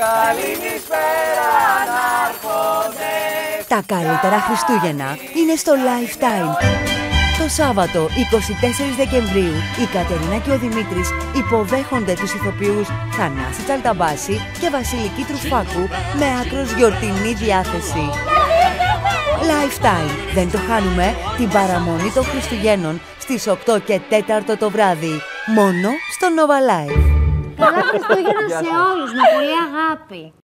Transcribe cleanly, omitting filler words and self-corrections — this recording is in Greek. Καληνισπέρα ανάρχοντες. Τα καλύτερα Χριστούγεννα είναι στο Lifetime. Το Σάββατο 24 Δεκεμβρίου η Κατερίνα και ο Δημήτρης υποδέχονται τους ηθοποιούς Θανάση Τσαλταμπάση και Βασιλική Τρουσπάκου με άκρος γιορτινή διάθεση. Lifetime. Δεν το χάνουμε την παραμονή των Χριστουγέννων στις 8 και 4 το βράδυ. Μόνο στο Nova Live. Καλά Χριστούγεννα σε όλους, με πολύ αγάπη.